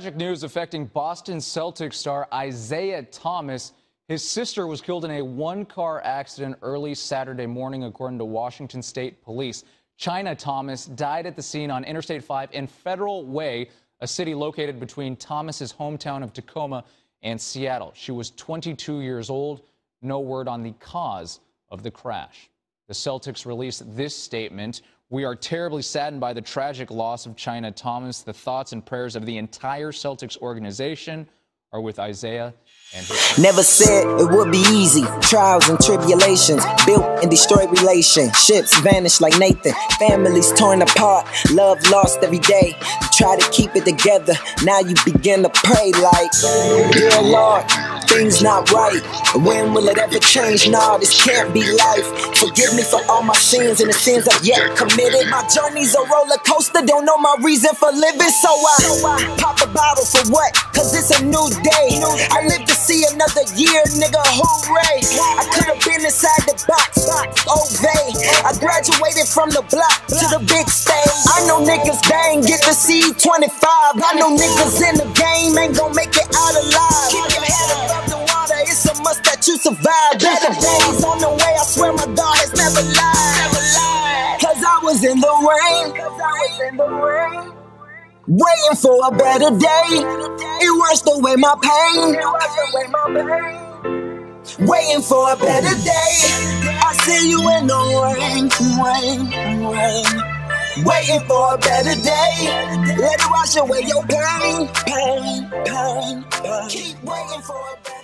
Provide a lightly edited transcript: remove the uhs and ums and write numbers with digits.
Tragic news affecting Boston Celtics star Isaiah Thomas. His sister was killed in a one-car accident early Saturday morning, according to Washington State Police. Chyna Thomas died at the scene on Interstate 5 in Federal Way, a city located between Thomas's hometown of Tacoma and Seattle. She was 22 years old. No word on the cause of the crash. The Celtics released this statement. We are terribly saddened by the tragic loss of Chyna Thomas. The thoughts and prayers of the entire Celtics organization are with Isaiah and his Never said it would be easy. Trials and tribulations built and destroyed relationships vanished like Nathan. Families torn apart, love lost every day. You try to keep it together, now you begin to pray like, dear Lord, things not right. When will it ever change? Nah, this can't be life. Forgive me for all my sins and the sins I've yet committed. My journey's a roller coaster, don't know my reason for living. So I pop a bottle for what? Cause it's a new day. I live to see another year, nigga, hooray. I could have been inside the box, obey. I graduated from the block to the big stage. I know niggas bang, get the C25. I know niggas in the game ain't gon' make it out alive. Keep your head above the water, it's a must that you survive. Better days on the way, I swear my God has never lied. Cause I was in the rain, waiting for a better day. It washed away my pain, waiting for a better day. I see you in the rain, waiting for a better day. Let it wash away your pain. Keep waiting for a better day.